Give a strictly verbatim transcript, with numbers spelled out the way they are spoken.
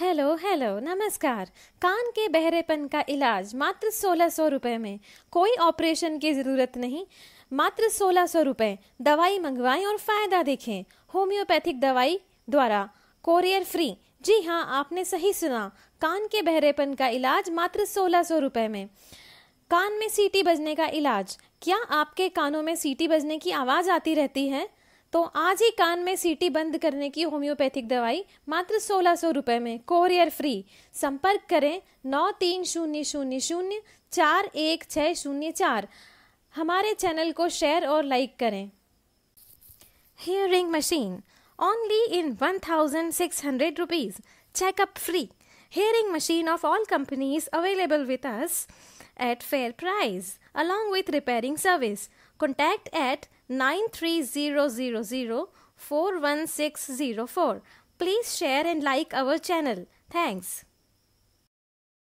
Hello hello नमस्कार। कान के बहरेपन का इलाज मात्र सोलह सौ रुपये में, कोई ऑपरेशन की ज़रूरत नहीं। मात्र सोलह सौ रुपये दवाई मंगवाएं और फ़ायदा देखें। होम्योपैथिक दवाई द्वारा कोरियर फ्री। जी हाँ, आपने सही सुना। कान के बहरेपन का इलाज मात्र सोलह सौ रुपये में। कान में सीटी बजने का इलाज। क्या आपके कानों में सीटी बजने की आवाज़ आती रहती है? तो आज ही कान में सीटी बंद करने की होम्योपैथिक दवाई मात्र सोलह सौ रुपये में, कोरियर फ्री। संपर्क करें नौ तीन शून्य शून्य शून्य चार एक छः शून्य चार। हमारे चैनल को शेयर और लाइक करें। Hearing machine only in one thousand six hundred rupees, checkup free. Hearing machine of all companies available with us at fair price along with repairing service. Contact at nine three zero zero zero four one six zero four. Please share and like our channel. Thanks.